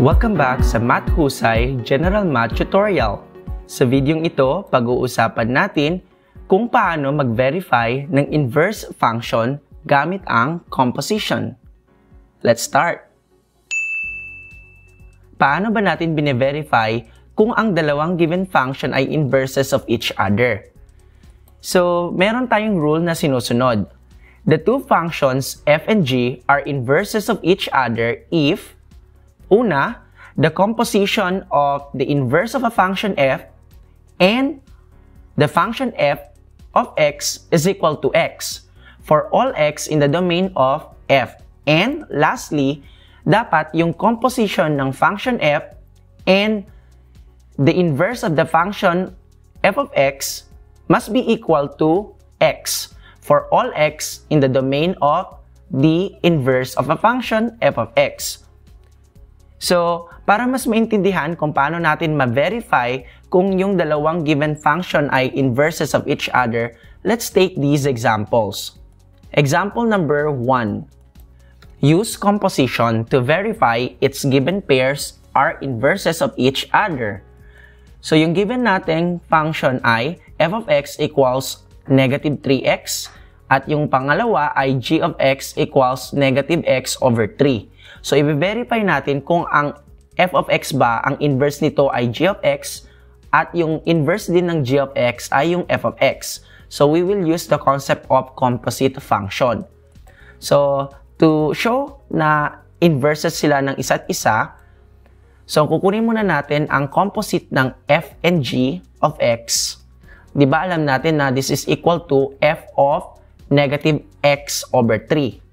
Welcome back sa Mathusay General Math Tutorial. Sa videong ito, pag-uusapan natin kung paano mag-verify ng inverse function gamit ang composition. Let's start! Paano ba natin bine-verify kung ang dalawang given function ay inverses of each other? So, meron tayong rule na sinusunod. The two functions f and g are inverses of each other if una, the composition of the inverse of a function f and the function f of x is equal to x for all x in the domain of f. And lastly, dapat yung composition ng function f and the inverse of the function f of x must be equal to x for all x in the domain of the inverse of a function f of x. So, para mas maintindihan kung paano natin ma-verify kung yung dalawang given function ay inverses of each other, let's take these examples. Example number 1. Use composition to verify its given pairs are inverses of each other. So, yung given nating function ay f of x equals negative 3x at yung pangalawa ay g of x equals negative x over 3. So, i-verify natin kung ang f of x ba, ang inverse nito ay g of x at yung inverse din ng g of x ay yung f of x. So, we will use the concept of composite function. So, to show na inverses sila ng isa't isa, so kukunin muna natin ang composite ng f and g of x. Di ba alam natin na this is equal to f of negative x over 3.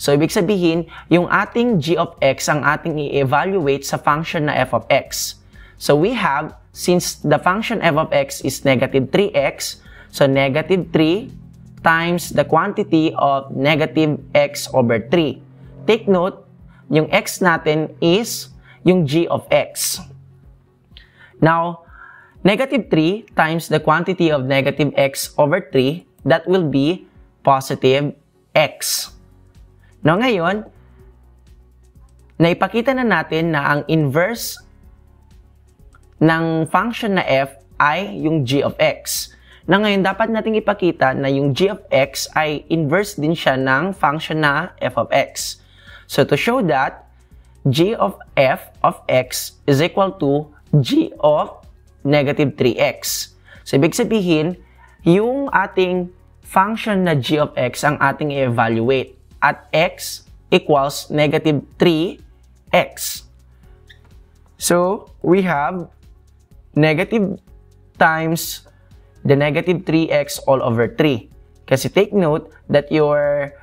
So, ibig sabihin, yung ating g of x ang ating i-evaluate sa function na f of x. So, we have, since the function f of x is negative 3x, so negative 3 times the quantity of negative x over 3. Take note, yung x natin is yung g of x. Now, negative 3 times the quantity of negative x over 3, that will be positive x. Now, ngayon, naipakita na natin na ang inverse ng function na f ay yung g of x. Na ngayon, dapat nating ipakita na yung g of x ay inverse din siya ng function na f of x. So, to show that, g of f of x is equal to g of negative 3x. So, ibig sabihin, yung ating function na g of x ang ating i-evaluate at x equals negative 3x. So, we have negative times the negative 3x all over 3. Kasi take note that your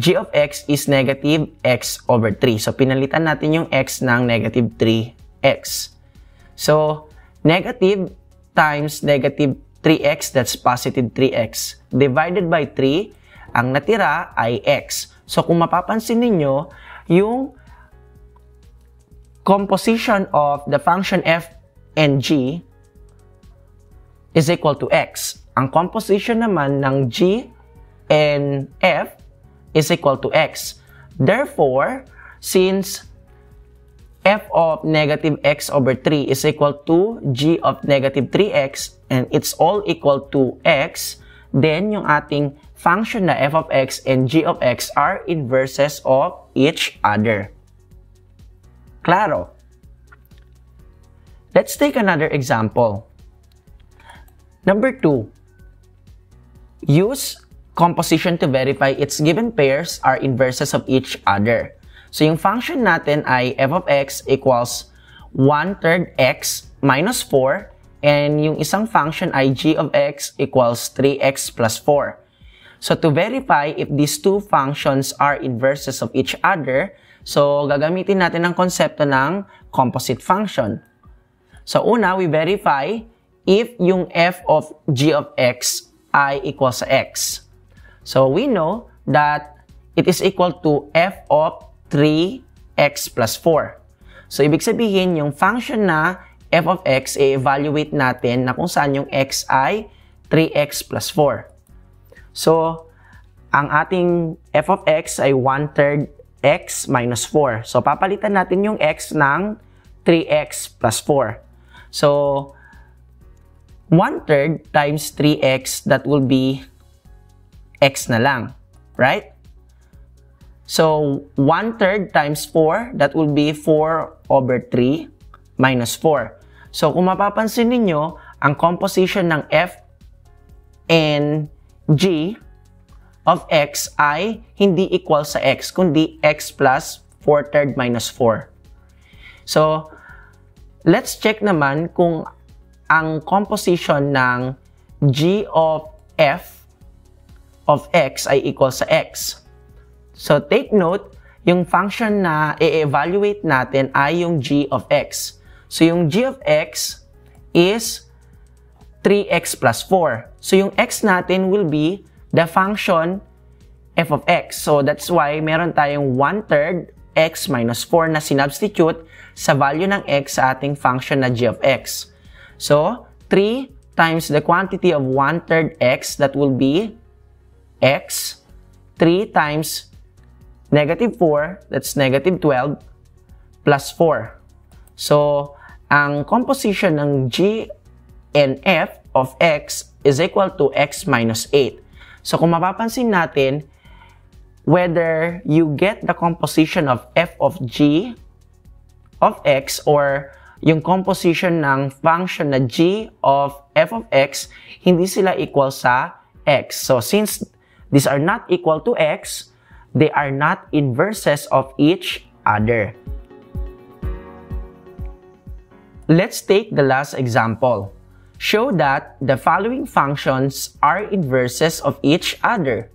g of x is negative x over 3. So, pinalitan natin yung x ng negative 3x. So, negative times negative 3x, that's positive 3x, divided by 3, ang natira ay x. So, kung mapapansin ninyo, yung composition of the function f and g is equal to x. Ang composition naman ng g and f is equal to x. Therefore, since f of negative x over 3 is equal to g of negative 3x and it's all equal to x, then yung ating function na f of x and g of x are inverses of each other. Claro? Let's take another example. Number 2. Use composition to verify its given pairs are inverses of each other. So, yung function natin ay f of x equals 1/3 x minus 4. And yung isang function ay g of x equals 3x plus 4. So, to verify if these two functions are inverses of each other, so, gagamitin natin ang konsepto ng composite function. So, una, we verify if yung f of g of x ay equal sa x. So, we know that it is equal to f of 3x plus 4. So, ibig sabihin, yung function na f of x, i-evaluate natin na kung saan yung x ay 3x plus 4. So, ang ating f of x ay 1/3 x minus 4. So, papalitan natin yung x ng 3x plus 4. So, 1/3 times 3x, that will be x na lang, right? So, 1/3 times 4, that will be 4/3 minus 4. So, kung mapapansin ninyo, ang composition ng f and g of x ay hindi equal sa x, kundi x plus 4/3 minus 4. So, let's check naman kung ang composition ng g of f of x ay equal sa x. So, take note, yung function na i-evaluate natin ay yung g of x. So, yung g of x is 3x plus 4. So, yung x natin will be the function f of x. So, that's why meron tayong 1/3 x minus 4 na sinubstitute sa value ng x sa ating function na g of x. So, 3 times the quantity of 1/3 x, that will be x. 3 times negative 4, that's negative 12, plus 4. So, ang composition ng g and f of x is equal to x minus 8. So, kung mapapansin natin, whether you get the composition of f of g of x or yung composition ng function na g of f of x, hindi sila equal sa x. So, since these are not equal to x, they are not inverses of each other. Let's take the last example. Show that the following functions are inverses of each other.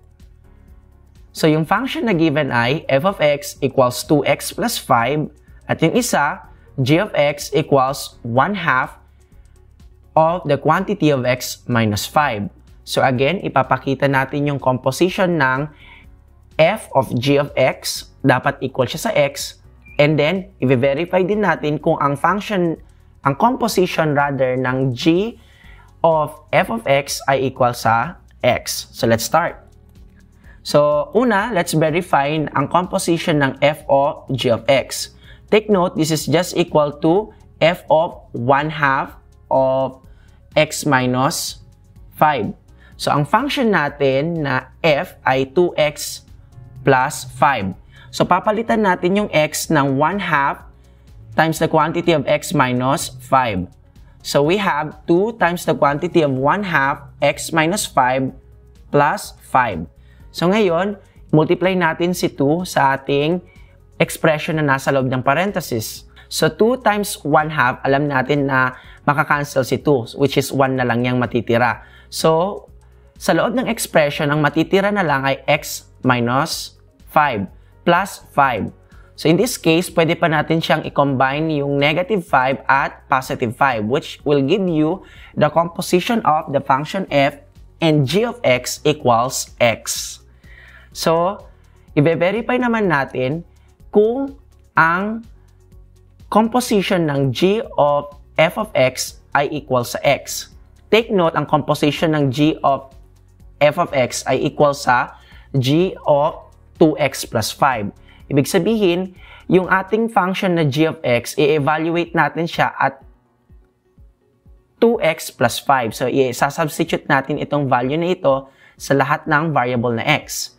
So, yung function na given ay f of x equals 2x plus 5, at yung isa, g of x equals 1/2 of the quantity of x minus 5. So, again, ipapakita natin yung composition ng f of g of x, dapat equal siya sa x, and then, i-verify din natin kung ang function ang composition rather ng g of f of x ay equal sa x. So, let's start. So, una, let's verify ang composition ng f of g of x. Take note, this is just equal to f of 1/2 of x minus 5. So, ang function natin na f ay 2x plus 5. So, papalitan natin yung x ng 1/2 times the quantity of x minus 5. So, we have 2 times the quantity of 1/2 x minus 5 plus 5. So, ngayon, multiply natin si 2 sa ating expression na nasa loob ng parenthesis. So, 2 times 1/2, alam natin na makakancel si 2, which is 1 na lang yung matitira. So, sa loob ng expression, ang matitira na lang ay x minus 5 plus 5. So, in this case, pwede pa natin siyang i-combine yung negative 5 at positive 5, which will give you the composition of the function f and g of x equals x. So, i-verify naman natin kung ang composition ng g of f of x ay equal sa x. Take note, ang composition ng g of f of x ay equal sa g of 2x plus 5. Ibig sabihin, yung ating function na g of x, i-evaluate natin siya at 2x plus 5. So, i-substitute natin itong value na ito sa lahat ng variable na x.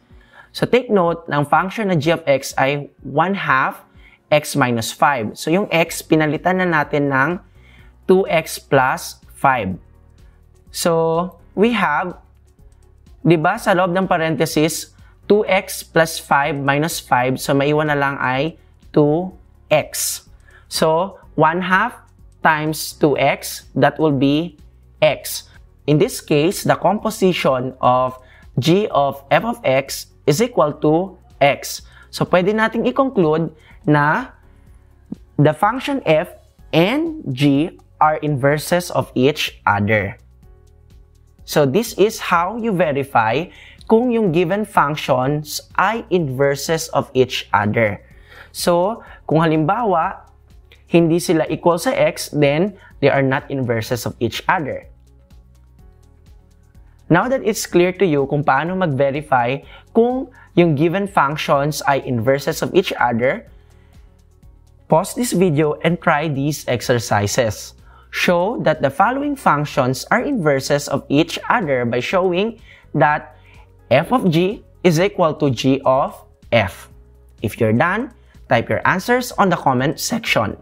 So, take note, ng function na g of x ay 1/2 x minus 5. So, yung x, pinalitan na natin ng 2x plus 5. So, we have, di ba, sa loob ng parenthesis, 2x plus 5 minus 5. So, maiwan na lang ay 2x. So, 1/2 times 2x, that will be x. In this case, the composition of g of f of x is equal to x. So, pwede nating i-conclude na the function f and g are inverses of each other. So, this is how you verify kung yung given functions ay inverses of each other. So, kung halimbawa, hindi sila equal sa x, then they are not inverses of each other. Now that it's clear to you kung paano mag-verify kung yung given functions ay inverses of each other, pause this video and try these exercises. Show that the following functions are inverses of each other by showing that f of g is equal to g of f. If you're done, type your answers on the comment section.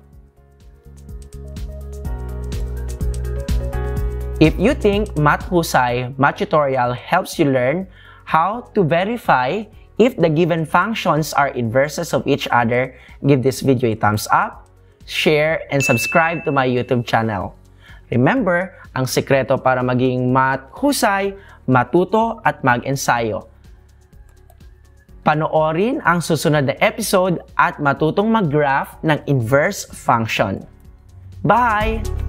If you think Mathusay Math Tutorial helps you learn how to verify if the given functions are inverses of each other, give this video a thumbs up, share, and subscribe to my YouTube channel. Remember, ang sekreto para maging mathusay, matuto at mag-ensayo. Panoorin ang susunod na episode at matutong mag-graph ng inverse function. Bye!